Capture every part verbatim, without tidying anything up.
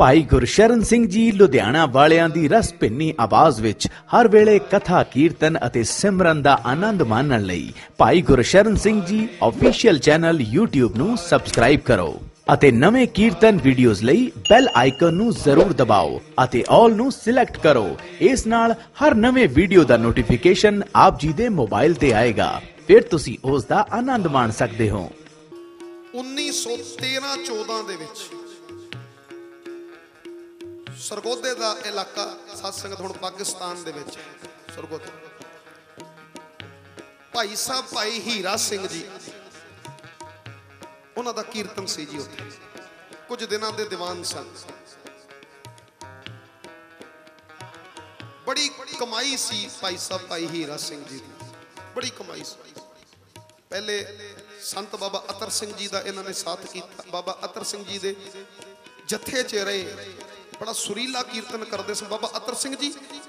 भाई गुरशरण सिंह जी लुधियाना वालियां दी रस भिन्नी आवाज विच हर वेले कथा कीर्तन अते सिमरन दा आनंद मानन लई भाई Gursharan Singh ji official channel YouTube नू सब्सक्राइब करो अते नवे कीर्तन वीडियोस लई बेल आइकन नू जरूर दबाओ अते ऑल नू सिलेक्ट करो। इस नाल हर नवे वीडियो दा नोटिफिकेशन आप जी दे मोबाइल ते आएगा, फिर तुसी उस दा आनंद माण सकदे हो। उन्नीस सौ तेरह चौदह दे विच सरगोदे का इलाका साध संगत हुण पाकिस्तान दे विच सरगोदा भाई साहब भाई हीरा सिंह जी उन्हां दा कीर्तन सी जी, उत्थे कुछ दिनां दे दीवान सन। बड़ी कमाई सी भाई साहब भाई हीरा सिंह जी दी, बड़ी कमाई सी। पहले संत बाबा अतर सिंह जी दा इन्हां ने साथ कीता, बाबा अतर सिंह जी दे जत्थे च रहे, बड़ा सुरीला कीर्तन करते सन। बाबा अतर सिंह जी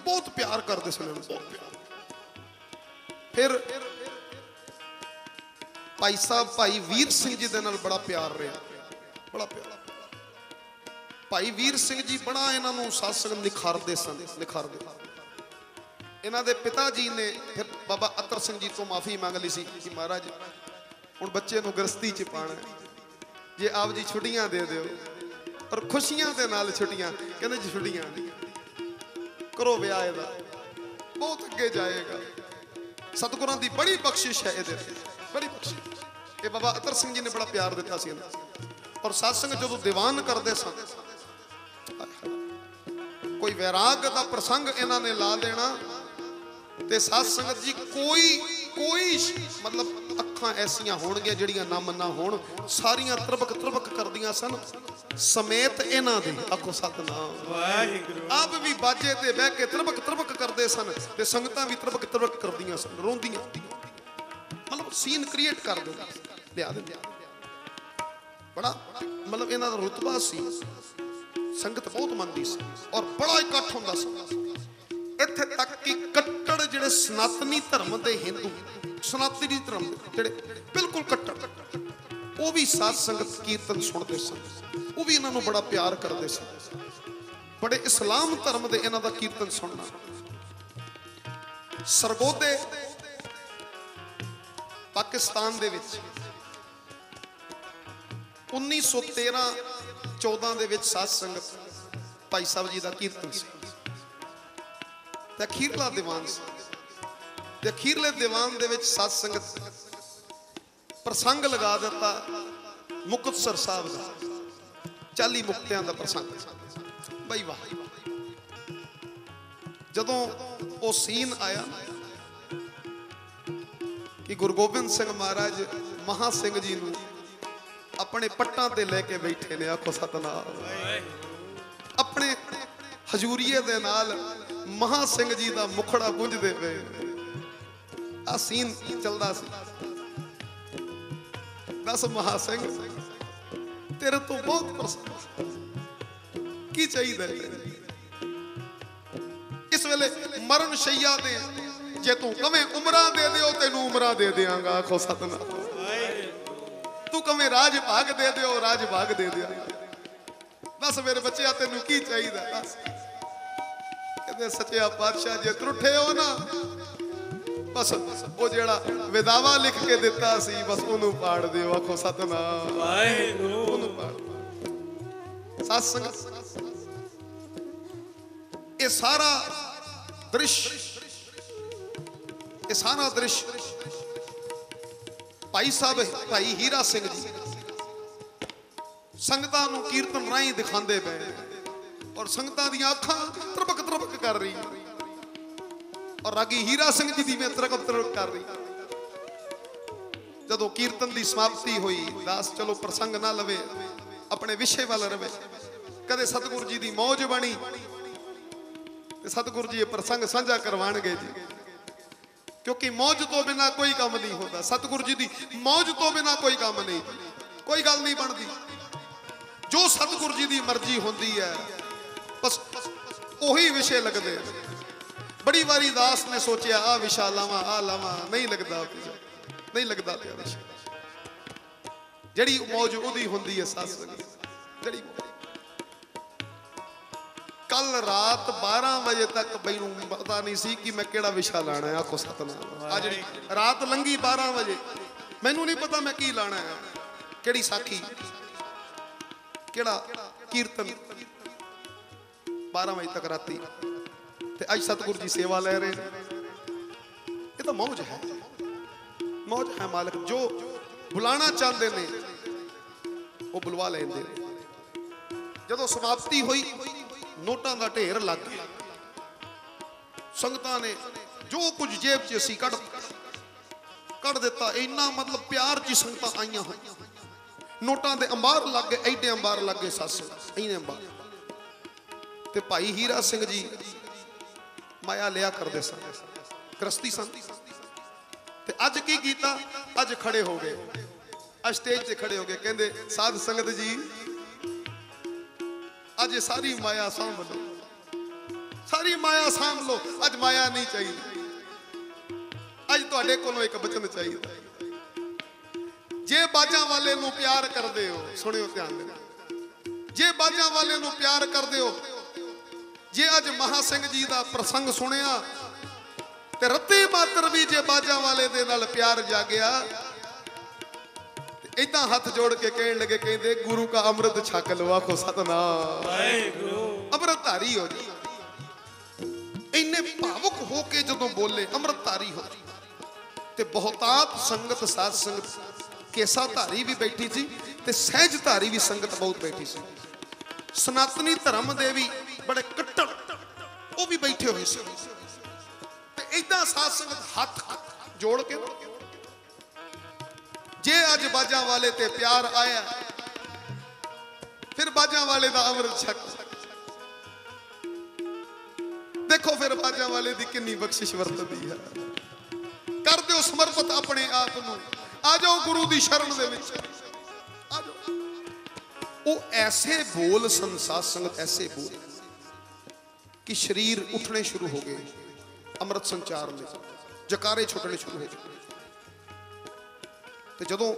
बहुत प्यार करते सन, बहुत प्यार। फिर भाई साहब भाई वीर सिंह जी दे नाल बड़ा प्यार रहा, बड़ा प्यार। भाई वीर सिंह जी बड़ा इन्हों सासंग निखारते सन, निखारते। इन्हों के पिता जी ने फिर बाबा अतर सिंह जी तो माफ़ी मांग ली सी कि महाराज हुण बच्चे नूं गृहस्थी च पाना जे आप जी छुट्टियां दे दिओ, और खुशियां दे नाल छुट्टियां, कहने जी छुट्टियां करो, ब्याह इहदा बहुत अगे जाएगा। सतगुरां दी बड़ी बख्शिश है, इहदे बड़ी बख्शिश। ये बाबा अतर सिंह जी ने बड़ा प्यार दिता सी। और सत्संग जदों दीवान करते सन, कोई वैराग का प्रसंग इन्हां ने ला देना ते साध संगत जी कोई कोई मतलब अखां ऐसियां होणगियां जिहड़ियां ना मन्ना होण, सारियां तरबक तरबक करदियां सन समेत इन्हां दे। आखो सतनाम वाहिगुरू। आप भी बाजे ते बह के तरबक तरबक करदे सन ते संगतां भी तरबक तरबक करदियां सन, रोंदियां, मतलब सीन क्रिएट कर दे लिया दे। बड़ा मतलब इन्हां दा रुतबा सी, संगत बहुत मनदी सी और बड़ा इकट्ठ हुंदा सी। इत्थे तक कि कट्टड़ जिहड़े सनातनी धर्म दे हिंदू, सनातनी धर्म जिहड़े बिल्कुल कट्टड़, वो भी साध संगत कीर्तन सुनते सन, वो भी इन्हों बड़ा प्यार करते सन। बड़े इस्लाम धर्म के इन्हों का कीर्तन सुनना। सरगोदे पाकिस्तान दे विच उन्नीस सौ तेरह चौदह दे विच साध संगत भाई साहब जी का कीर्तन सी। अखीरला दीवान सी। अखीरले दीवान दे विच साध संगत प्रसंग लगा दिता मुक्तसर साहिब का, चाली मुक्तियां का प्रसंग। बई वाह। जदों वो सीन आया कि गुरु गोबिंद सिंह महाराज महा सिंह जी नूं अपने पट्टां ते लेके बैठे ने, आखो सतनाम। अपने हजूरीए दे नाल महा सिंह जी का मुखड़ा गुंजदे पे, आ सीन चलदा सी। दस महा सिंह तेरे तो बहुत प्रसन्न की चाहिए, इस वेले मरण शैया दे, जे तू कवे उमरा दे दिओ तेनू उमरा दे देंगा, आखो सतनाम। तू कवे राज भाग दे दिओ राज भाग दे देंगा। बस मेरे बच्चे तेनू की चाहिए। बस कहते सच्चा पातशाह जे त्रुठे हो ना, बस वो जेड़ा विदावा लिख के दिता सी, बस उन्होंने पाड़ दे, आखो सतनाम वाहिगुरू। सत्संग ये सारा दृश्य, ये सारा दृश्य भाई साहब भाई हीरा सिंह जी संगतां नूं कीर्तन राही दिखाते पे, और संगतां दी आँखां तरबक तरबक कर रही, और रागी हीरा सिंह जी की मैं तरकब तरक कर रही। जदों कीर्तन की समाप्ति हुई, दास चलो प्रसंग ना लवे, अपने विषय वाल रवे। कदे सतगुरु जी की मौज बनी, सतगुरु जी प्रसंग साझा करवाएंगे जी, क्योंकि मौज तो बिना कोई काम नहीं होता। सतगुरु जी की मौज तो बिना कोई काम नहीं, कोई गल नहीं बनती। जो सतगुरु जी की मर्जी होती है बस उही विषय लगते। बड़ी बारी दास ने सोचा आ विशा लावा आ लावा, नहीं लगता, नहीं लगता पिया विशा। जड़ी मौज उहदी हुंदी है सत्संग, जड़ी कल रात बारह बजे तक मैनू पता नहीं सी कि मैं केड़ा विशा लाना है। आखो सतनाम। आज रात लंघी बारह बजे मैनू नहीं पता मैं की लाना है, केड़ी साखी केड़ा कीर्तन बारह बजे तक राती। अज सतगुरु जी सेवा ले रहे, ये तो मौज है, मौज है। मालिक जो बुलाना चाहते ने वो बुलवा लेंदे। जदों समाप्ति हुई नोटां दा ढेर लग गया, संगतां ने जो कुछ जेब च सी कढ़ कढ़ दिता। इन्ना मतलब प्यार जी संगतां आईयां होई, नोटां दे अंबार लग गए, एडे अंबार लग गए, सस इने अंबार। ते भाई हीरा सिंह जी माया लिया करदे सन, गृहस्थी सन। ते अज की कीता, अज खड़े हो गए, अज स्टेज से खड़े हो गए, कहंदे साध संगत जी अज सारी माया सांभ लो, सारी माया सांभ लो, अज माया नहीं चाहिए, अज तुहाडे कोलों एक बचन चाहिए। जे बाजां वाले नूं प्यार करदे हो, सुनियो ध्यान नाल, जे बाजां वाले नूं प्यार करदे हो, जे अज महा सिंह जी दा प्रसंग सुनिया ते रत्ती मात्र भी जे बाजां वाले दे नाल प्यार जागिया, इदा हाथ जोड़ के कहन लगे, कहते गुरु का अमृत छक लो। आखो सतनाम। अमृतधारी हो जी, इन्ने भावुक होके जदों बोले अमृतधारी हो जी। ते बहुतात संगत, साध संगत, केसा धारी भी बैठी थी ते सहज धारी भी संगत बहुत बैठी सी। सनातनी धर्म दे भी बड़े कट्टर वो भी बैठे हुए सी। ते इदा साध संगत हाथ जोड़ के, जे अज बाजा वाले ते प्यार आया, फिर बाजा वाले दा अमृत छक। देखो फिर बाजा वाले दी किन्नी बख्शिश वरतदी है। कर दिओ समर्पित अपने आप नूं, आ जाओ गुरु दी शरण दे विच, आ जाओ। ओ ऐसे बोल संसार संगत, ऐसे बोल कि शरीर उठने शुरू हो गए, अमृत संचार में जकारे छुटने शुरू हो गए। जदों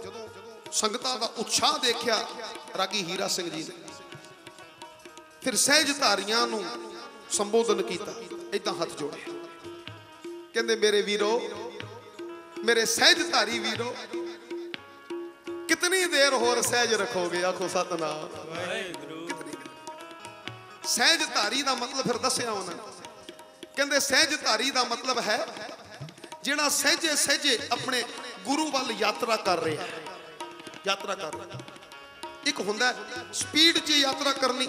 संगतां का उत्साह देखिया रागी हीरा सिंह जी ने, फिर सहजधारियां नूं संबोधन किया, इदां हाथ जोड़िया, कहंदे मेरे वीरो, मेरे सहजधारी वीरो, कितनी देर होर सहज रखोगे। आखो सतनाम। सहजधारी का मतलब फिर दसिया उन्हें, कहंदे सहजधारी का मतलब है जिहड़ा सहजे सहजे अपने गुरु वाल यात्रा कर रहे हैं, यात्रा कर रहे हैं। एक होंदा है स्पीड च यात्रा करनी,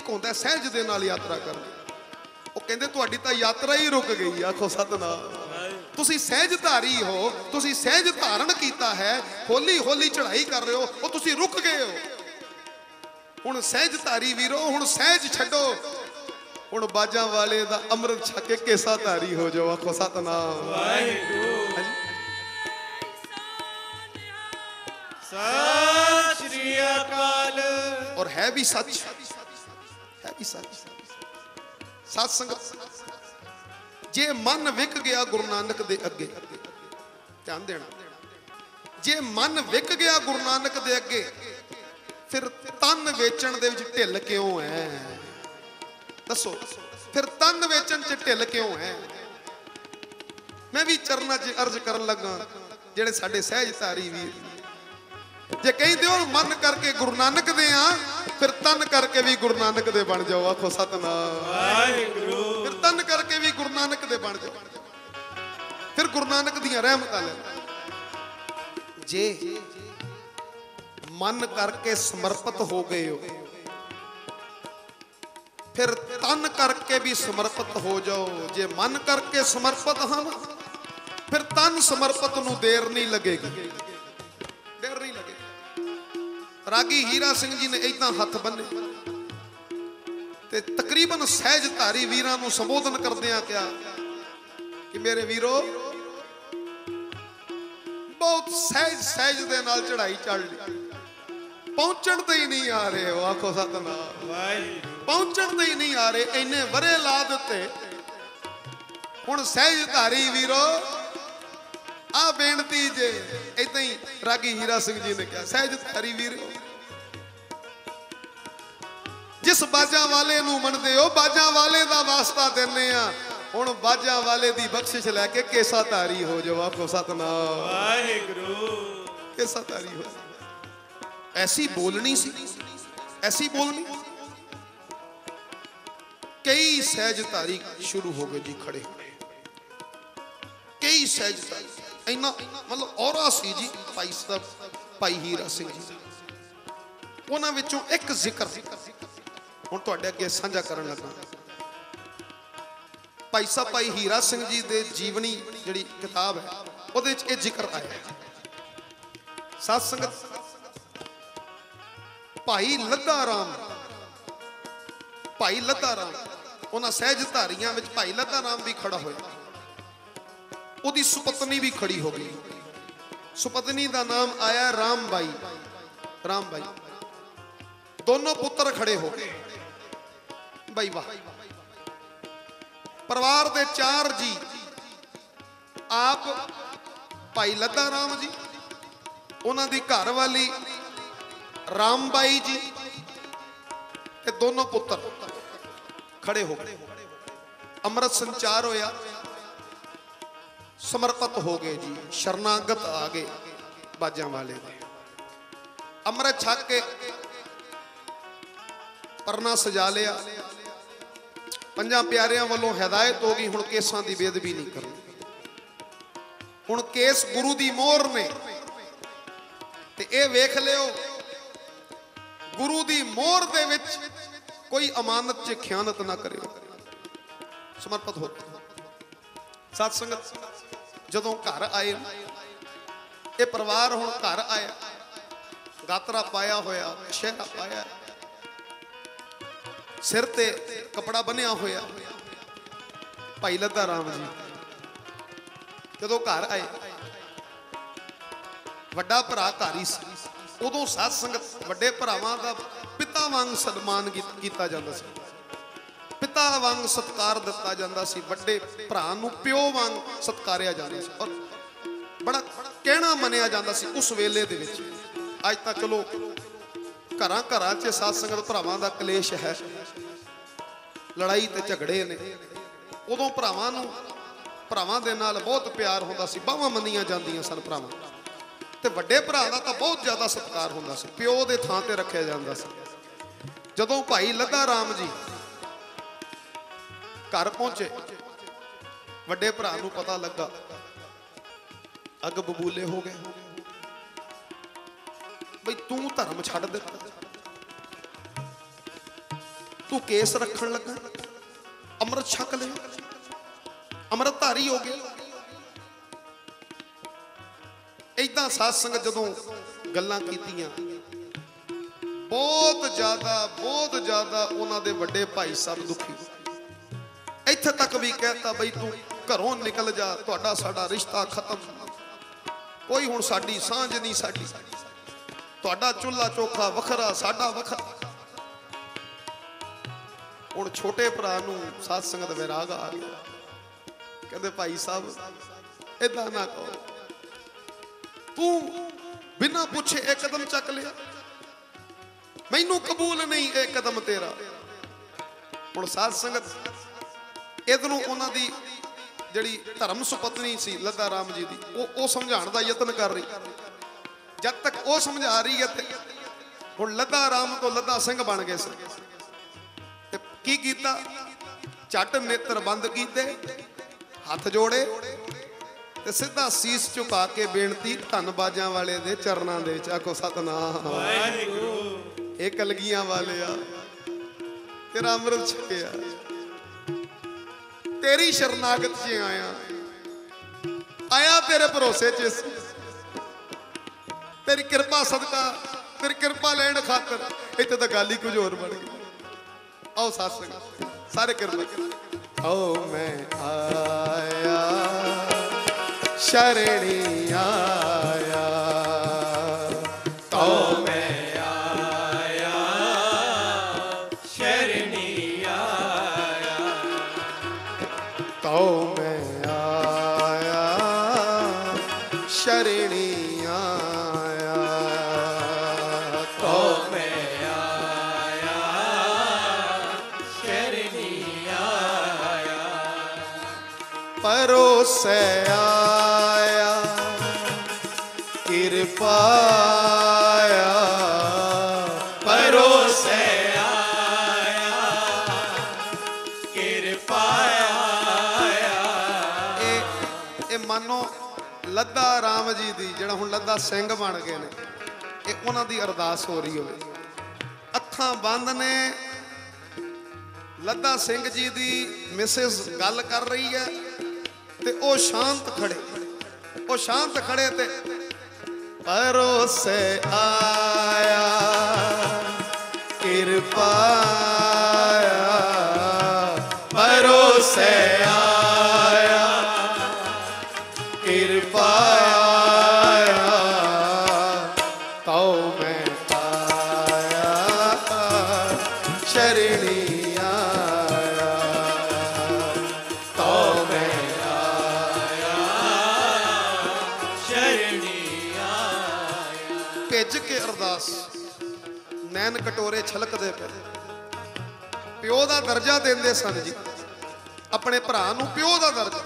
एक होंदा है सहज दे नाल यात्रा करनी। वो कहंदे तुहाडी तां यात्रा ही रुक गई। आखो सतनाम। तुसी सहजधारी हो, तुसी सहज धारण कीता है, हौली हौली चढ़ाई कर रहे हो, वो तुसी रुक गए हो। हुण सहजधारी वीरो हुण सहज छड्डो, हुण बाजां वाले दा अमृत छक के केसाधारी हो जाओ। आखो सतनाम। सत श्री अकाल। और है भी सच, है भी सच। साध संगत, जे मन विक गया गुरु नानक दे अगे, ध्यान देना, जे मन विक गया गुरु नानक दे अगे, फिर तन वेचण दे विच ढिल क्यों है? दसो फिर तन वेचण च ढिल क्यों है? मैं भी चरना च अर्ज करन लगा, जेड़े साडे सहजधारी वीर जे कहते हो मन करके गुरु नानक दे आ, फिर तन करके भी गुरु नानक दे बन जाओ। आखो सतनाम। फिर तन करके भी गुरु नानक दे बन जाओ, फिर गुरु नानक दियां रहमतां ले। जे मन करके समर्पित हो गए हो, फिर तन करके भी समर्पित हो जाओ। जे मन करके समर्पित हां, फिर तन समर्पित नूं देर नहीं लगेगी। रागी हीरा सिंह जी ने इदा हाथ बने ते तकरीबन सहजधारी वीरां नूं संबोधन करदियां क्या कि मेरे वीरो, बहुत सहज सहज दे नाल चढ़ाई चढ़ ली, पहुंचण ते ही नहीं आ रहे हो। आखो सतनाम। पहुंचण ते ही नहीं आ रहे, इन्ने वरे ला दिते। हुण सहजधारी वीरो आ बेनती जे, इदा ही रागी हीरा सिंह जी ने कहा, सहजधारी वीर जिस बाजा वाले नू मनते हो बाजा वाले दा वास्ता देने आ हुण बाजा वाले दी बख्शिश लैके केसा तारी हो जाओ। आपको सतनाम वाहिगुरू केसा तारी हो। ऐसी बोलनी सी ऐसी बोलनी। कई सहज तारीख शुरू हो गई जी खड़े खड़े कई सहज तारीख इना मतलब औरा सी जी भाई साहब भाई हीरा सिंह जी उन्हां विचों एक जिक्र हुण तुहाडे अगे सांझा करन लगा। भाई साहब भाई हीरा सिंह जी दे जीवनी जिहड़ी किताब है उहदे विच इह जिक्र आया है। साध संगत भाई लता राम भाई लता राम उन्हां सहज धारियां विच भाई लता राम भी खड़ा होया। उहदी सुपत्नी भी खड़ी हो गई। सुपत्नी का नाम आया रामबाई रामबाई। दोनों पुत्र खड़े हो गए भाई वाह। परिवार दे चार जी आप भाई लधा राम जी उन्हां दी घर वाली रामबाई जी ते दोनों पुत्र खड़े हो गए। अमृत संचार होया समर्पित हो गए जी शरणागत आ गए। बाजा वाले अमृत छक के परना सजा लिया। पंजा प्यारियां वालों हिदायत हो गई हुण केसां दी बेदबी नहीं करनी। हुण केस गुरु दी मोहर ने ते ए वेख लिओ गुरु दी मोहर दे विच कोई अमानत च खियानत ना करिओ। समर्पित हो। साध संगत जदों घर आए ये परिवार हुण घर आया गातरा पाया होया छेड़ा पाया सिर ते कपड़ा बनिया होया। भाई लधा राम जी जदों घर आए वड्डा भरा घारी सी उदों साध संगत वड्डे भरावां दा पिता वांग सन्मान कीता जांदा सी। पिता वांग सत्कार दिता जाता सी। वड्डे भरा नूं प्यो वांग सत्कारिया जाता सी और बड़ा कहना मनिया जाता सी उस वेले दे विच। अज तां चलो घर घर च साध संगत भरावां दा कलेश है लड़ाई ते झगड़े ने। उदों भरावां नूं भरावां दे नाल बहुत प्यार हुंदा सी बाहां मनिया जांदियां सन भरावां ते वड्डे भरा दा तां बहुत ज़्यादा सत्कार हुंदा सी प्यो दे थां ते रखिया जांदा सी। जदों भाई लधा राम जी घर पहुंचे वड्डे भरा नूं पता लगा अग बबूले हो गए भाई तू धर्म छड़ दिता तू केस रखण लगा अमृत छक ले अमृतधारी हो गया। इदां साध संगत जदों गल्लां कीतियां बहुत ज्यादा बहुत ज्यादा उन्हां दे वड्डे भाई साहब दुखी। इत्थे तक भी कहता बई तू घरों निकल जा तुहाडा साडा रिश्ता खत्म कोई हुण साडी सांझ नहीं साडी तुहाडा चुल्हा चोखा वखरा साडा वखरा। हुण छोटे भरा नूं साध संगत वैराग आ गया। कहंदे भाई साहब इदां ना कहो तू बिना पुछे एक कदम चक लिया मैनू कबूल नहीं एक कदम तेरा। हुण साध संगत इधरों उन्हों की जी धर्म सुपत्नी सी लधा राम जी की वो समझाने का यत्न कर रही। जब तक वो समझा रही है हूँ लधा राम तो लधा सिंह बन गए की कीता चट नेत्र बंद किए हाथ जोड़े ते सीधा सीस झुका के बेनती धन बाजा वाले दे चरणों दे विच आखो सतनाम वाहिगुरू। एक कलगियां वाले आ तेरा अमृत छकिया तेरी शरणागत से आया आया तेरे भरोसे च तेरी कृपा सदका तेरी कृपा लैण खातर। इत्थे तां गल ही कुछ होर बन गई। आओ साथ संगत सारे किरत आओ मैं आया शरणी आया आओ मैं शरणिया तो मैं आया परोसे आया कृपाया परोसे आया कृपाया। ए, ए मानो लधा राम जी दी जिहड़ा हुण लधा सिंह बन गए ने ये उन्हां दी अरदास हो रही होवे। अखां बंद ने लधा सिंह जी दी मिसेज गल कर रही है ते ओ शांत खड़े ओ शांत खड़े ते परोसे आया कृपा परोसे आया कृपा तो मैं पाया शरणी नैन कटोरे छलकदे पे प्यो का दर्जा देंदे सन जी अपने भरा नूं प्यो का दर्जा।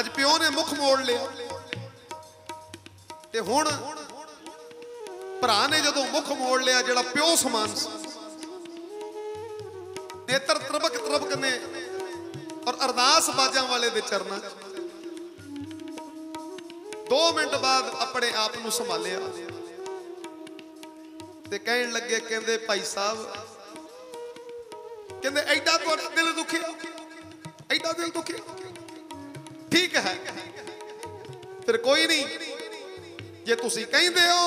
अज प्यो ने मुख मोड़ लिया ते हुण भरा ने जदों मुख मोड़ लिया जिहड़ा प्यो समान नेत्र त्रबक त्रबक ने और अरदास बाजां वाले दे चरना दो मिनट बाद अपने आप नूं संभालिया ते कहन लगे कहते भाई साहब कहते एडा तुहाडा दिल दुखी एडा दिल दुखी ठीक है फिर कोई नहीं जे तुसी कहंदे हो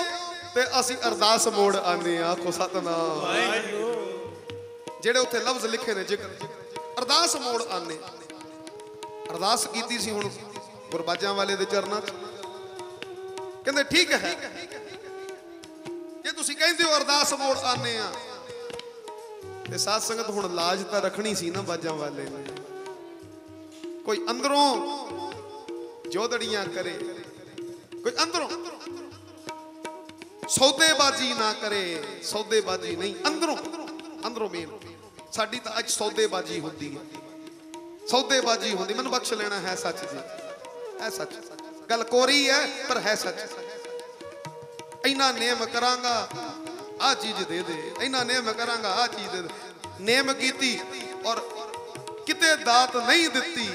ते असी अरदास मोड़ आने आखो सतनाम। जेडे उत्थे लफ्ज लिखे ने जिक्र अरदास मोड़ आने अरदास कीती सी हुण गुरबाजां वाले दे चरनां कहंदे ठीक है तुसी कहते हो अरदास मोड़ आने ते साध संगत हुण लाज तां रखनी सी ना बाजां वाले ने कोई अंदरों जोदड़ियां करे कोई अंदरों सौदेबाजी ना करे। सौदेबाजी नहीं अंदरों अंदरों मेन साडी तां अज सौदेबाजी हुंदी है सौदेबाजी हुंदी मैनूं बख्श लेना है सच जी है सच गल कोरी है पर है सच। इना नेम करांगा आ चीज दे दे इना नेम करांगा आ चीज दे दे नेम कीती और किते दात नहीं दिती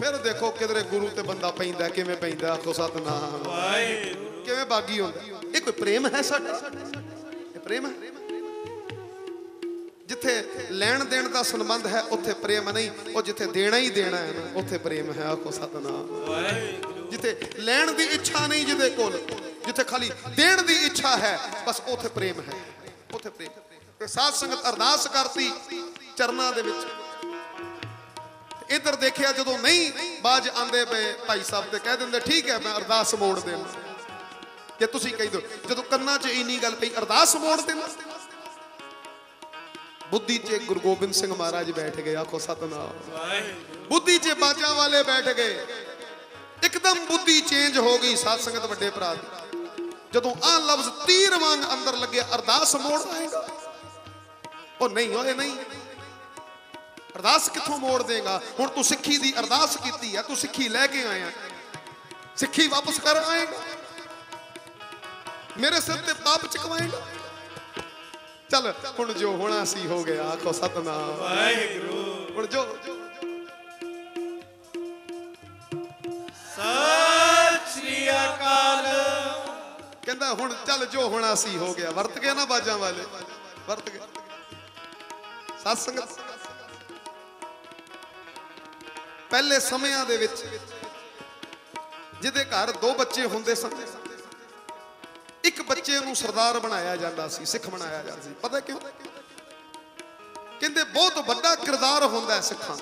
फिर देखो किधरे गुरु ते बंदा पैंदा किवें पैंदा आखो सतनाम किवें बागी होंदा। ये कोई प्रेम है साडा प्रेम है जिथे लैण देण दा संबंध है उथे प्रेम नहीं और जिथे देना ही देना है ना उथे प्रेम है आखो सतनाम। जिथे लैण दी इच्छा नहीं जिदे कोल जिथे खाली देण दी इच्छा है बस उथे प्रेम है उथे प्रेम। ते साध संगत अरदास करती चरना दे विच इधर देखिया जदों नहीं बाज आंदे पे भाई साहब ते कह दिंदे ठीक है मैं अरदास मोड़ देना जे तुसी कही दो जदों कन्ना च इन्नी गल पई अरदास मोड़ देना बुद्धि च गुरु गोबिंद सिंह महाराज बैठ गए आखो सतनाम। बुद्धि च बाजा वाले बैठ गए एकदम बुद्धि चेंज हो गई साध संगत वड्डे भरा दी जदों आ लफ्ज तीर वांग अंदर लगे अरदास मोड़ आएगा ओ नहीं ओए नहीं अरदास कित्थों मोड़ देगा हुण तू सिक्खी दी अरदास कीती है तू सिक्खी लैके आया सिक्खी वापस कर आएगा मेरे सिर ते पाप चकवाएगा चल हुण जो होना सी हो गया आखो सतनाम वाहिगुरू। हुण जो सत श्री अकाल कहता हुण चल जो होना सी हो गया वरत गया ना बाजा वाले वरत गए साध संगत। पहले समयां दे विच जिहदे घर दो बच्चे हुंदे सन एक बच्चे नूं सरदार बनाया जाता सी सिख बनाया जाता सी पता क्यों कहते बहुत वड्डा किरदार हुंदा है सिखां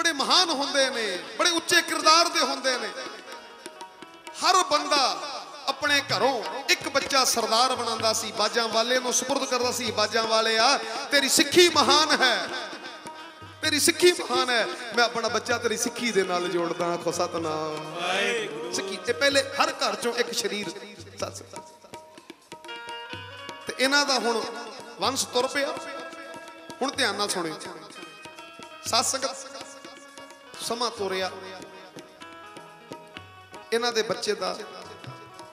बड़े महान हुंदे ने बड़े उच्चे किरदार दे हुंदे ने हर बंदा अपने घरों एक बच्चा सरदार बनाता सी बाजा वाले नूं सुपुर्द करता सी बाजा वाले आ तेरी सिक्खी महान है तेरी सिक्खी महान है मैं अपना बच्चा तेरी सिक्खी दे नाल जोड़दा आखो सतनाम सिक्खी। ते पहले हर घर चों एक शरीर ते इन्हां दा हुण वंश तुर पिया। हुण ध्यान नाल सुणियो साथ संगत समा तोरिया इन्हां दे बच्चे दा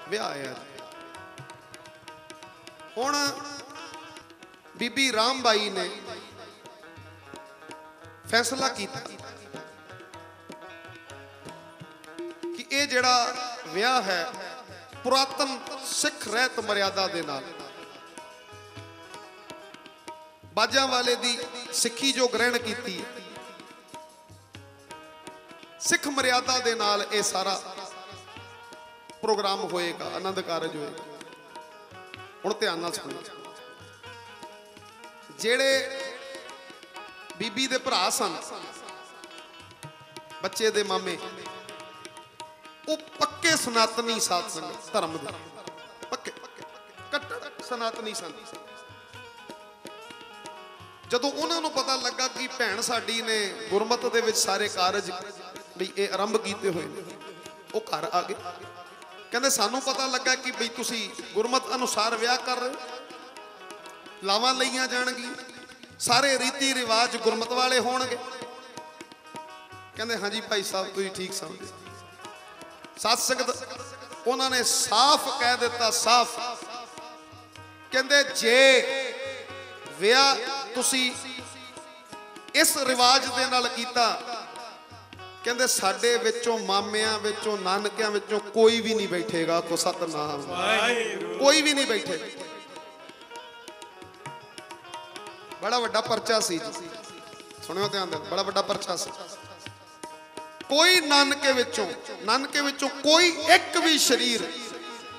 विआह है। हुण बीबी रामबाई ने फैसला किया कि ये जिहड़ा विआह है पुरातन सिख रहत मर्यादा दे नाल बाजा वाले दी सिक्खी जो ग्रहण की सिख मर्यादा दे नाल ये सारा प्रोग्राम होएगा, आनंद कारज होएगा। हुण ध्यान नाल सुणो, जेड़े बीबी दे भरा सन बच्चे दे मामे वो पक्के सनातनी साथ सन, धर्म दे पक्के कट्टर सनातनी सन। जदों उन्होंने पता लगा कि भैन साडी ने गुरमत दे विच सारे कारज भी आरंभ किए हुए वो घर आ गए, कहते सानू पता लगा कि बी तुसी गुरमत अनुसार विआह कर रहे, लावां लईआं जाणगी, सारे रीति रिवाज गुरमत वाले होणगे। कहते हाँ जी भाई साहब तुसीं ठीक समझे। साथ संगत उन्होंने साफ कह दिता, साफ कहते जे विआह तुसी इस रिवाज दे नाल कीता, कहंदे साडे विचों मामियां विचों नानकियां विचों कोई भी नहीं बैठेगा। तो सतनाम कोई भी नहीं बैठेगा। बड़ा वड्डा परचा सी जी, सुनियो ध्यान दे, बड़ा वड्डा परचा सी। कोई नानके विचों नानके विचों कोई एक भी शरीर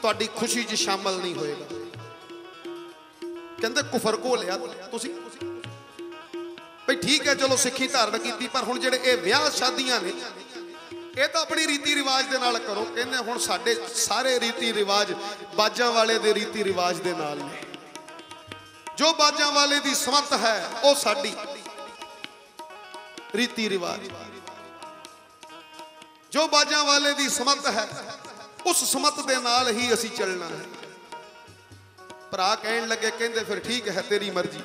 तुहाडी खुशी च शामिल नहीं होएगा। कहंदे कुफर को लिया तुसी भाई ठीक है चलो सिक्खी धारण की, पर हुण जिहड़े ये विआह शादियां ने ये तो अपनी रीति रिवाज दे नाल करो। कहंदे हुण साडे सारे रीति रिवाज बाजा वाले दे रीति रिवाज दे नाल ने, जो बाजा वाले दी समत है वो साडी रीति रिवाज, जो बाजा वाले दी समत है उस समत दे नाल ही असीं चलना है। भरा कहन लगे, कहते फिर ठीक है तेरी मर्जी,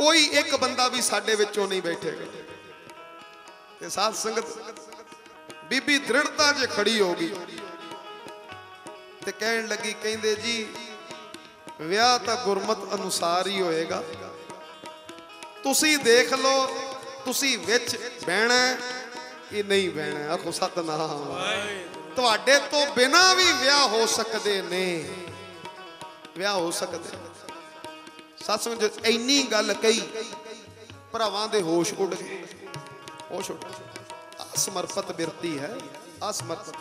कोई एक बंदा भी साडे विचों नहीं बैठेगा। ते साथ संगत बीबी दृढ़ता जे खड़ी हो गई ते कहन लगी, कहते जी विआह तां गुरमत अनुसार ही होएगा, तुसी देख लो तुसी विच बहना ये नहीं बहना। आखो सतनाम, तुहाडे तो बिना भी विआह हो सकते ने, विआह हो सकते। सच समझ इन्नी गल कही भरावां दे होश उड़ गए, होश उड़ गए। असमर्पित बिरती है असमर्पित,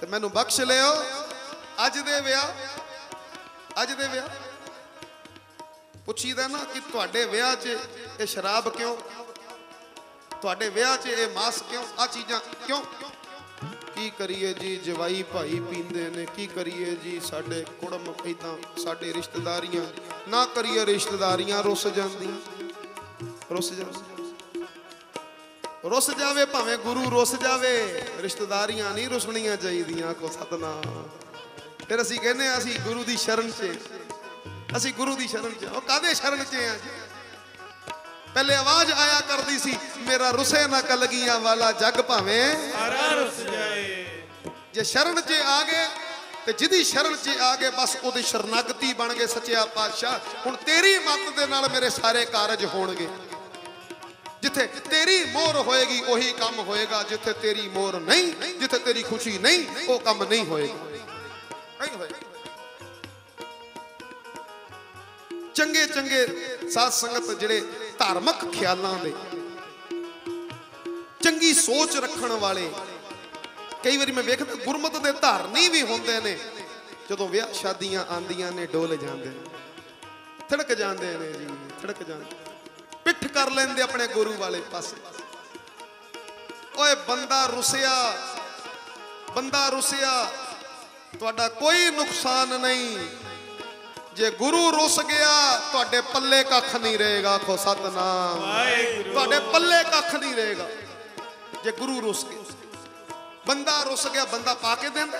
ते मैनू बख्श लियो। अज दे विआह अज दे विआह पुछीदा ना कि तुहाडे विआह च ये शराब क्यों, तुहाडे विआह च ये मांस क्यों, आ चीज़ां क्यों। की करिए जी जवाई भाई पींदे ने, की करिए जी साडे कुड़म इदां साडे रिश्तेदारियां, ना करिए रिश्तेदारियां रुस जांदियां, रुस जांदियां। रुस जावे भावें गुरु रुस जावे, रिश्तेदारियां नहीं रुसणियां चाहिदियां। को सतनाम। फिर असीं कहने असीं गुरु दी शरण च, असीं गुरु दी शरण च। ओह कादे शरण च आ जी? पहले आवाज आया करती सी, मेरा रुसे ना कलगियां वाला जग भावें सारा रुस जाए। जे शरण च आ गए ते जिदी शरण च आ गए बस ओदी शरणागति बन गए सच्चा पातशाह। हुण तेरी मत दे नाल मेरे सारे कारज होणगे, जिथे तेरी मोहर होएगी ओही काम होएगा, जिथे तेरी मोहर नहीं जिथे तेरी खुशी नहीं वो काम नहीं होएगा। चंगे चंगे साथ संगत जिहड़े धार्मिक ख्यालां दे चंगी सोच रखण वाले कई बार मैं वेखदा गुरमत दे धारनी भी होंदे ने, जदों विआह शादियां आंदियां ने डोल जांदे ने, थिड़क जांदे ने जी, थिड़क जांदे, पिठ कर लैंदे अपने गुरु वाले पासे। ओए बंदा रुसिया, बंदा रुसिया तुहाडा कोई नुकसान नहीं, जे गुरु रुस गया तुहाडे पल्ले कख नहीं रहेगा। आखो सतनाम, तुहाडे पल्ले कख नहीं रहेगा जे गुरु रुस गया। बंदा रुस गया, बंदा पा के देंदा,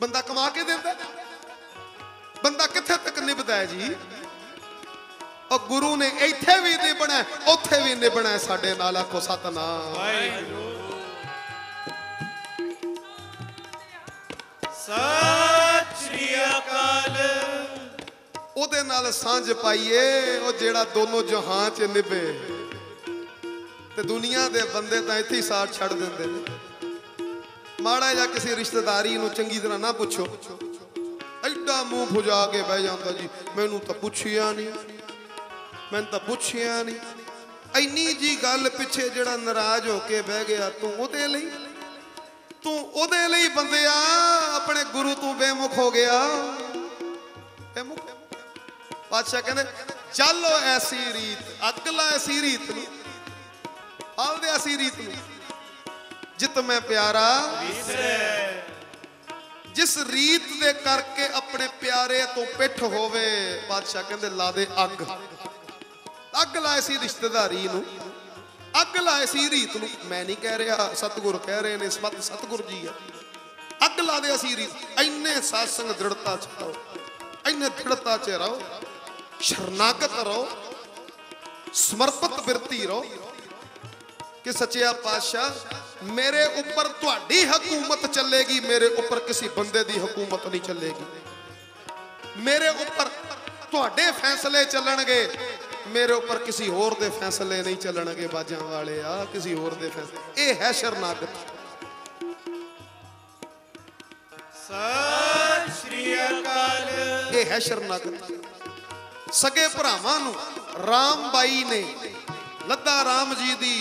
बंदा कमा के देंदा, बंदा कित्थे तक निभदा है जी। और गुरु ने इथे भी निभना उथे भी निभना साडे नाल। आखो सतनाम सत श्री अकाल। ओदे नाल सांझ पाइए और जेड़ा दोनों जहां च निभे। ते दुनिया दे बंदे तां इत्थे साथ छड़ दिंदे ने। माड़ा जा किसी रिश्तेदारी नूं चंगी तरह ना पुछो, एडा मुंह फुजा के बह जांदा जी मैनूं तां पुछिया नहीं, मैंने तो पूछिया नहीं। इन्नी जी गल पिछे जड़ा नाराज होके बह गया तू ओदे लई, तू ओदे लई बंदिया अपने गुरु तू बेमुख हो गया। पातशाह कहने चलो ऐसी रीत अगला ऐसी रीत आल दे ऐसी रीत जित मैं प्यारा जिस रीत दे करके अपने प्यारे तो पिठ होवे। पातशाह कहते ला दे अग, अग लाए सी रिश्तेदारी नूं, अग लाए सी रीत नूं। मैं नहीं कह रहा, सतगुर कह रहे ने, समत सतगुर जी है। अग ला दे असी रीत। इन्ने सासंग दृढ़ता च रहो, इन्ने दृढ़ता च रहो, शरणागत रहो, समर्पित बिरती रहो कि सच्चा पातशाह मेरे ऊपर तुहाडी हुकूमत चलेगी, मेरे ऊपर किसी बंदे दी हुकूमत नहीं चलेगी। मेरे ऊपर तुहाडे फैसले चलणगे, मेरे ऊपर किसी होर दे फैसले नहीं चलणगे। बाजा वाले आ किसी होर दे फैसले, ये है शरणागत। सत श्री अकाल। ये है शरणागत। सगे भरावां नूं रामबाई ने लधा राम जी दी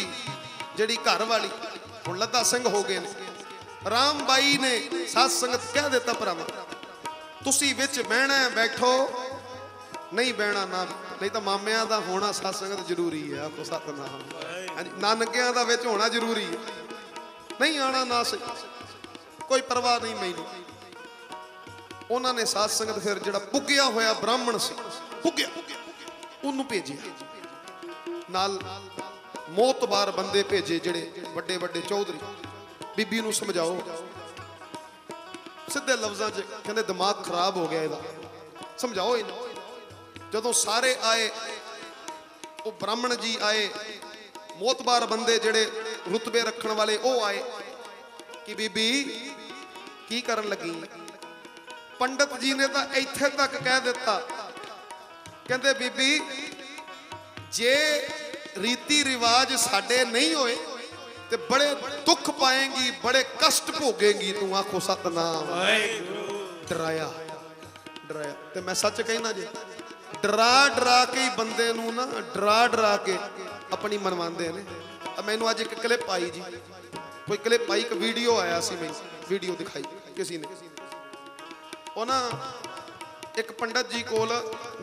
जिहड़ी घर वाली हुण लधा सिंह हो गए ने, रामबाई ने साध संगत कह दिता भरावां तुसीं विच बहना बैठो, नहीं बहना ना, नहीं तो मामिया का होना साध संगत जरूरी है। आपको सतनाम। नानकिया का विच होना जरूरी है, नहीं आना ना सही कोई परवाह नहीं। मैनू उन्होंने साध संगत फिर जो पुगिया होया ब्राह्मण सिंह पुगिया उन्होंने भेजिया, नाल मोतबार बंदे भेजे जेडे बड़े बड़े चौधरी। बीबी नू समझाओ सीधे लफ्जा च कहते दिमाग खराब हो गया इहदा, समझाओ इन्हू। जदों सारे आए वो ब्राह्मण जी आए, मोतबार बंदे जेड़े रुतबे रखण वाले वो आए कि बीबी की करन लगी। पंडित जी ने तो इत्थे तक कह दिता, कहते बीबी जे रीति रिवाज साडे नहीं होए ते बड़े दुख पाएंगी, बड़े कष्ट भोगेंगी तू। आखो सतनाम। डराया डराया ते मैं सच कहना जी, डरा डरा के ही बंदे नूं ना डरा डरा के अपनी मनवांदे ने। मैनू अज एक क्लिप आई जी, कोई क्लिप आई, एक वीडियो आया सी, मैं वीडियो दिखाई किसी ने। वो ना एक पंडित जी कोल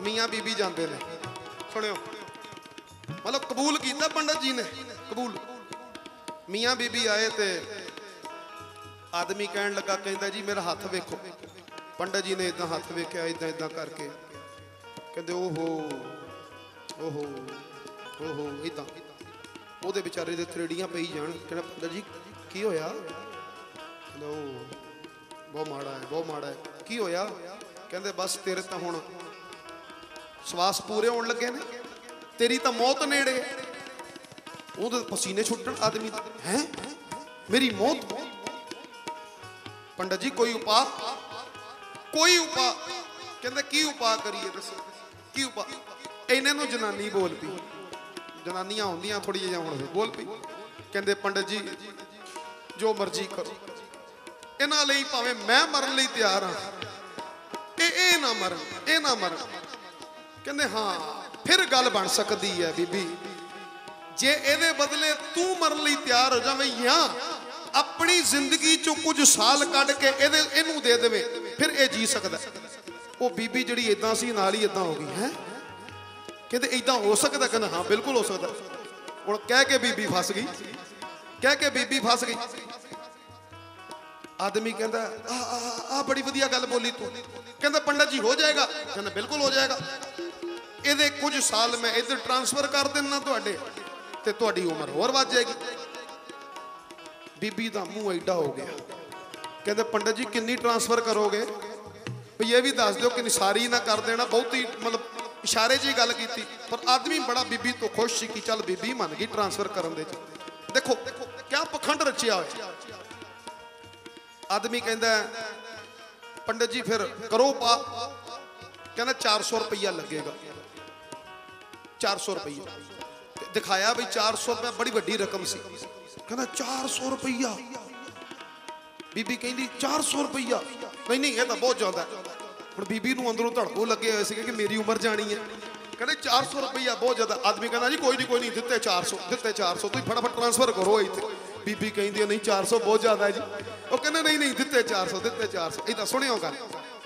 मियाँ बीबी जाते ने, सुनियो मतलब कबूल किया पंडित जी ने, कबूल। मियाँ बीबी आए तो आदमी कहन लगा, कहता जी मेरा हथ वेखो। पंडित जी ने इदा हथ वेख्या, इदा इदा करके कहते ओहो ओहो ओहो इदा। वो बेचारे दे त्रेड़ियां पई जान। कहना पंडित जी की होया? कहना बहुत माड़ा है, बहुत माड़ा है। की होया? कहते बस तेरे तो हुण श्वास पूरे होने लगे ने, तेरी तो मौत नेड़े। ओहदे पसीने छुट्टण आदमी दे। हैं मेरी मौत? पंडित जी कोई उपा कोई उपा। कहते की उपा करिए दसो? इन्हों जनानी बोल पी, जनानियां आउंदियां थोड़ी जिहा हुण बोल पी। कहते पंडित जी जो मर्जी करो, इन्हां लई भावें मैं मरन लई तैयार हाँ, ये ना मरन, ये ना मरन। कहते हाँ फिर गल बन सकती है बीबी, जे इहदे बदले तू मरन लई तैयार हो जावें या अपनी जिंदगी चो कुछ साल कढ के इहदे इहनूं दे देवें फिर यह जी सकदा। वो बीबी जी इदा सी नाल ही इदा हो गई। है कहते इदा हो सकता? कहना हाँ बिल्कुल हो सकता। और कह के बीबी फस गई, कह के बीबी फस गई। आदमी कहता आ, आ, आ बड़ी वधिया गल बोली तू। कहता पंडित जी हो जाएगा? कहना बिल्कुल हो जाएगा। ये कुछ साल मैं इधर ट्रांसफर कर देना तुहाडे ते तुहाडी उम्र होर वध जाएगी। बीबी का मूँह एडा हो गया। कहते पंडित जी किन्नी ट्रांसफर करोगे? ये भी दस दो कि सारी ना कर देना, बहुत ही मतलब इशारे जी गल की, पर आदमी बड़ा बीबी तो खुश सी कि चल बीबी मन गई ट्रांसफर करन दे। देखो क्या पखंड रचिया हो। आदमी कहता पंडित जी फिर करो पा, कहना चार सौ रुपया लगेगा, चार सौ रुपया दिखाया भी चार सौ रुपया बड़ी वड्डी रकम सी। कहना चार सौ रुपया, बीबी कहती चार सौ रुपया नहीं नहीं ये तो बहुत ज्यादा। हम बीबी को अंदरों धड़को लगे हुए कि मेरी उम्र जानी है, कहते चार सौ रुपया बहुत ज्यादा। आदमी कहना जी कोई नहीं कोई नहीं दिते चार सौ, दिते चार सौ तुम फटाफट ट्रांसफर करो इतने। बीबी कहती है नहीं चार सौ बहुत ज्यादा है जी। वो कहना नहीं नहीं दिते चार सौ, दिते चार सौ इतना सुने हो गल।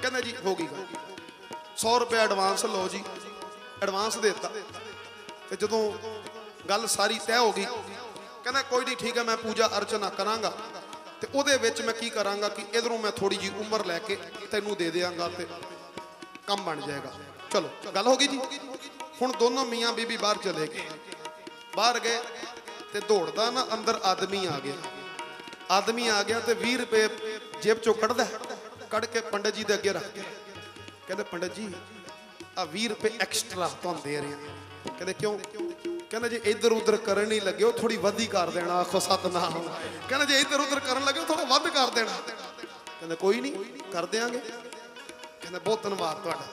कहना जी हो गई गल, सौ रुपया एडवांस लो जी। एडवांस देता तो जो गल सारी तय हो गई, कहना कोई नहीं ठीक है मैं पूजा अर्चना करांगा ते उहदे विच मैं की करांगा कि इधरों मैं थोड़ी जी उम्र लैके तैनूं दे देंगा ते कम बन जाएगा। चलो गल हो गई जी। हुण दोनों मियाँ बीबी बाहर चले गए। बाहर गए ते दौड़दा ना अंदर आदमी आ गया। आदमी आ गया तो भी रुपये जेब चो कढ़दा, कढ़ के पंडित जी दे अगे रख के कहते पंडित जी आ भी रुपये एक्सट्रा तुहानूं दे रहे हैं। कहते क्यों? कहना जी इधर उधर करन नहीं लगे हो थोड़ी वधी कर देना। आखो सतनाम। कहना जी इधर उधर करन लगे हो थोड़ा वध कर देना। कहना कोई नहीं कर देंगे। कहना बहुत धन्यवाद तुहाडा।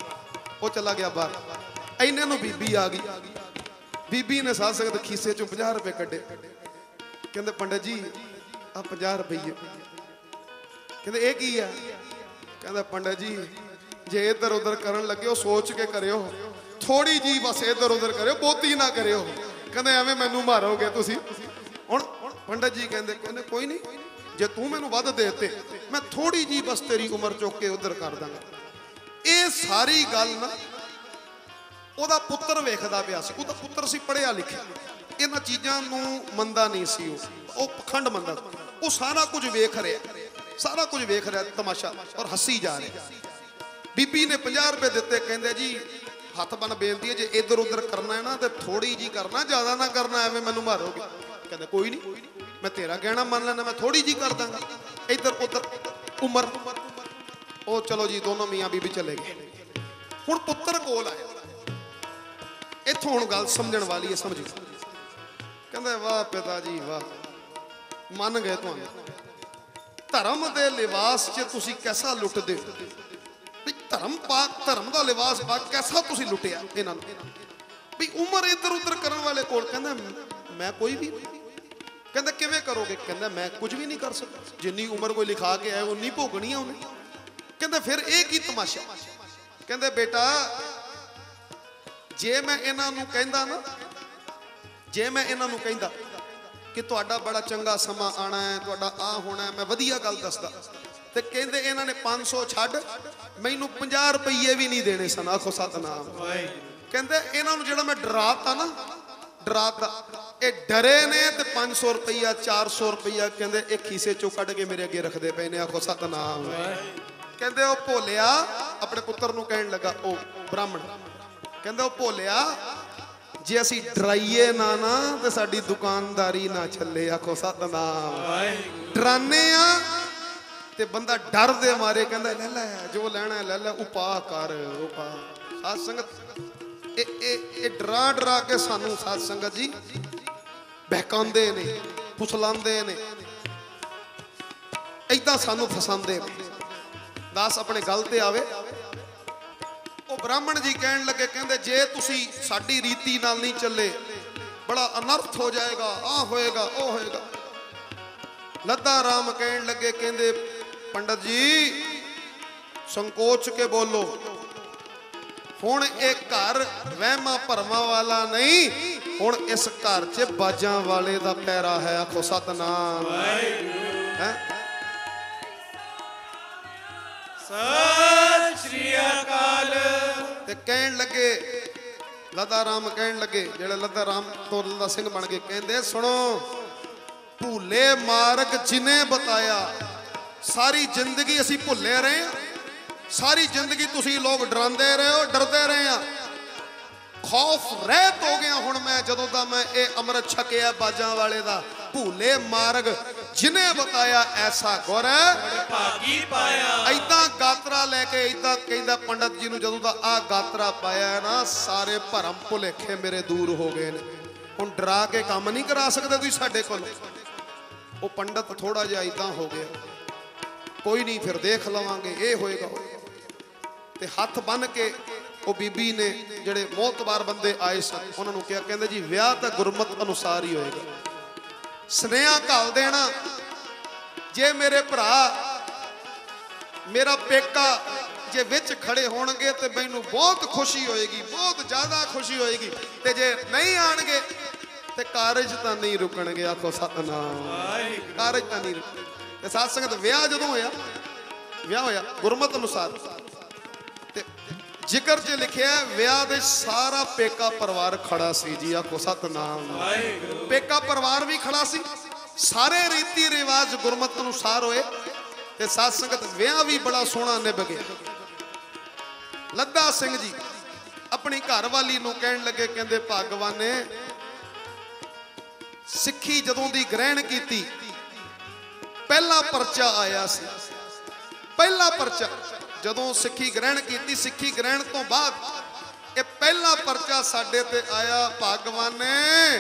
वो चला गया बाहर। इन्हां नूं बीबी आ गई। बीबी ने साध संगत खीसे चों पचास रुपए कड्ढे। कहते पंडित जी आ पचास रुपये। कहते ये की है? कहता पंडित जी जे इधर उधर करन लगे हो सोच के करियो, थोड़ी जी बस इधर उधर करियो, बहुती ना करियो। कहते एवं मैनू मारोगे तुसी। हुण पंडित जी कहते कहते कोई नहीं जे तू मैनू वध देते मैं थोड़ी जी बस तेरी उम्र चुक के उधर कर दांगा। ये सारी गल ना उहदा पुत्र वेखदा पिया सी। उहदा पुत्र सी पढ़िया लिखिया, इन्हां चीज़ां नूं मंदा नहीं सी। वो पखंड मंदा, वो सारा कुछ वेख रहा, सारा कुछ वेख रहा तमाशा और हसी जा रही। बीबी ने पचास रुपए दिते। कहते जी हथ बन बेनती है जे इधर उधर करना है ना तो थोड़ी जी करना, ज्यादा ना करना, एवं मैनू मारोगे। कहते कोई नहीं मैं तेरा कहना मान लेना, मैं थोड़ी जी कर दांगा इधर उधर उमर। ओ चलो जी दोनों मियाँ बीबी चले गए। हुण पुत्र कोल आया। इथों हुण गल समझण वाली है, समझो। कहंदा वाह पिता जी वाह, मन गए तुहानू। धर्म दे लिबास च तुसी कैसा लुटदे हो। धर्म पाक धर्म का लिबास पाक कैसा तुसी लुटिया इन्हां नूं। भी उम्र इधर उधर करन वाले कोल। कहंदा मैं कोई भी, कहंदा किवें करोगे? कहंदा मैं कुछ भी नहीं कर सकता, जिन्नी उम्र कोई लिखा के आए उन्नी भोगनी है उन्हें। कहंदा फिर ये की तमाशा। कहंदे बेटा जे मैं इन्हां नूं कहंदा ना, जे मैं इन्हां नूं कहंदा कि तुहाडा बड़ा चंगा समा आना है, तुहाडा आ होना है, मैं वधिया गल दसदा ते कहंदे इन्हां ने पाँच सौ छड्ड मैनू पचास रुपये भी नहीं देने सन। आखो सतनाम। कहते इन्हां नूं जिहड़ा मैं डराता ना, डराता ये डरे ने ते पाँच सौ रुपया चार सौ रुपया कहते ये खीसे चों कढ़ के मेरे अगे रखते पे ने। आखो सतनाम। कहते ओ भोलिया, अपने पुत्र नूं कहण लगा ओ ब्राह्मण, कहते ओ भोलिया जे असीं डराइए ना ना ते साडी दुकानदारी ना छले। आखो सतनाम। डराने आ ते बंदा डर दे मारे कहंदा ले ले जो लेना ले ले, उपा कर उपा। साध संगत ए ए ए डरा डरा के सानू साध संगत जी बहकांदे ने, फुसलांदे ने, इदां सानू फसांदे ने। दास अपने गल ते आवे। ओ ब्राह्मण जी कहण लगे कहंदे जे तुसी साडी रीति नाल नहीं चले बड़ा अनर्थ हो जाएगा, आ होएगा ओ होएगा। लधा राम कहण लगे कहंदे पंडित जी संकोच के बोलो, हुण एक घर वहमा भरमा वाला नहीं, हुण इस घर च बाजां वाले दा पैरा है। आखो सतनाम। है सत श्री अकाल। ते कहण लगे लधा राम कहण लगे जेड़ा लधा राम तो लधा सिंह बन गए, कहंदे सुनो भूले मार्ग जिने बताया। सारी जिंदगी असी भुले रहे हैं, सारी जिंदगी तुसी लोग डराते रहे हो, डरते रहे हैं। खौफ रहित हो गया हुण मैं जदों दा मैं ये अमृत छकिया बाजां वाले दा। भूले मार्ग जिन्हें बताया ऐसा गुर भागी पाया। ऐदा गात्रा लेके ऐदा कहता पंडित जी ने जदों दा आ गात्रा पाया है ना सारे भरम भुलेखे मेरे दूर हो गए ने। हुण डरा के काम नहीं करा सकते तुसीं साडे कोल। वो पंडित थोड़ा जिहा ऐदा हो गया, कोई नहीं फिर देख लवांगे ये होएगा। ते हथ बन के वो बीबी ने जिहड़े मोहतबार बंदे आए सन उन्होंने कहा, कहते जी विआह तां गुरमत अनुसार ही होएगा। स्नेहा घल देना जे मेरे भरा मेरा पेका जे विच खड़े होणगे ते मैनूं बहुत खुशी होएगी, बहुत ज़्यादा खुशी होएगी। ते जे नहीं आणगे ते कारज तां नहीं रुकणगे। आखो सतनाम, कारज तां नहीं रुकणगे। साध संगत विआह जदों होया, विआह होया गुरमत अनुसार ते जिक्र च लिखिया विआह दे सारा पेका परिवार खड़ा सी जी। आखो सतनाम, पेका परिवार भी खड़ा सी। सारे रीति रिवाज गुरमत अनुसार होए ते साध संगत विआह भी बड़ा सोहना निभ गया। लधा सिंह जी अपनी घरवाली नूं कहण लगे, कहंदे भगवान ने सिक्खी जदों दी ग्रहण कीती पहला परचा आया सी। पहला परचा जदों सिक्खी ग्रहण की, सिक्खी ग्रहण तो बाद पहला परचा साडे ते आया। भगवान ने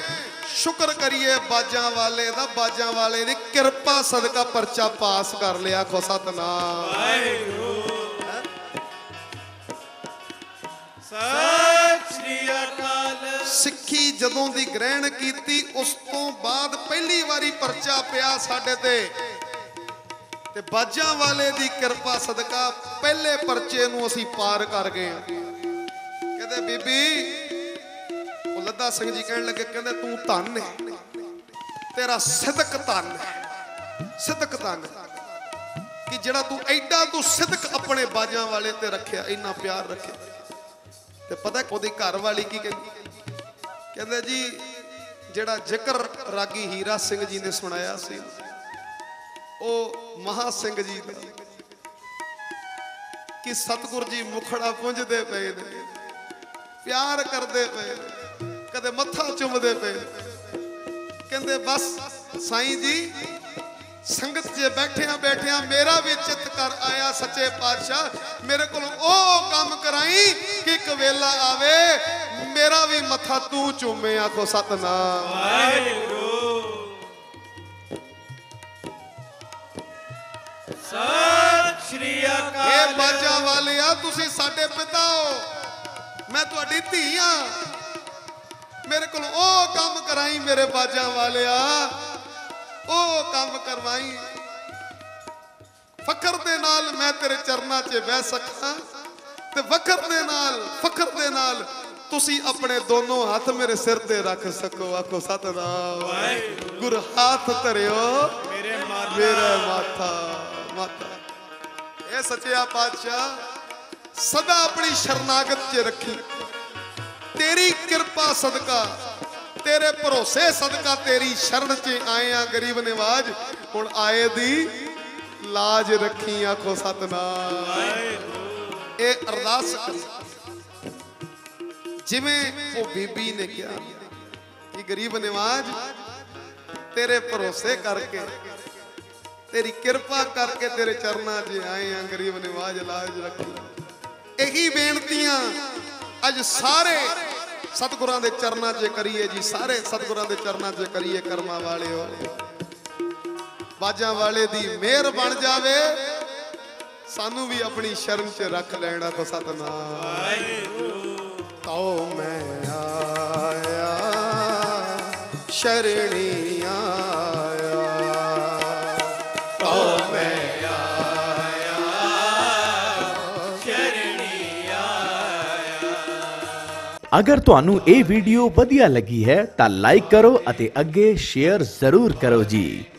शुक्र करिए बाजा वाले दा, बाजा वाले दी किरपा सदका परचा पास कर लिया। आखो सतनाम, सत श्री अकाल। सिक्खी जदों दी ग्रहण की उस तो बाद पहली वारी परचा पिया साडे ते, ते बाजा वाले दी कृपा सदका पहले परचे नूं असीं पार कर गए। कहते बीबी, वो लधा सिंह जी कहण लगे, कहते तू धन है, तेरा सिदक धन है, सिदक धन कि जिहड़ा तू एडा तू सिदक अपने बाजा वाले ते रखिया, इन्ना प्यार रखिया। ते पता कोदी घर वाली की कहंदी, कहंदे जी जिहड़ा जिक्र रागी हीरा सिंह जी ने सुनाया सी ओ महा सिंह जी दा कि सतगुर जी मुखड़ा पूंजदे पे ने, प्यार करदे पे, कदे मत्था चुमदे पे। कहंदे बस साईं जी, संगत जे बैठिया बैठिया मेरा भी चित कर आया सच्चे पातशाह, मेरे को ओ काम कराई कि कवेला आवे मेरा भी मत्था तू चूमे। आखो सतनाम, सत श्री अकाल। बाजा वाले आ, तुसी साडे पिता हो, मैं तुहाडी धी हां, मेरे को ओ काम कराई मेरे बाजा वाले आ, ओ काम करवाई फखर दे नाल मैं तेरे चरना च बह सका, ते फखर दे नाल फखर दे नाल तुसी अपने दोनों हाथ मेरे सिर ते रख सको। आखो सतनाम, गुर हाथ धरियो मेरा माथा। ए सच्चा पातशाह, सदा अपनी शरणागत च रखी, तेरी कृपा सदका, तेरे भरोसे सदका, तेरी शरण च आए आ गरीब निवाज, हुण आए दी लाज रखी। आखो सतनाम, ए अरदास जिवें वो बीबी ने कहा कि गरीब निवाज तेरे भरोसे करके, तेरी कृपा करके, तेरे चरणा च आए हैं गरीब निवाज, लाज रखी। यही बेनतियां अज सारे सतगुरां दे चरणा च करिए जी, सारे सतगुरां दे चरणा च करिए। कर्मा वाले हो, बाजा वाले दी मेहर बन जावे, सानू भी अपनी शरण च रख लेना। तो सतनाम, तो मैं आया शरणिया, अगर तुहानू ये वीडियो वधिया लगी है तां लाइक करो अते अगे शेयर जरूर करो जी।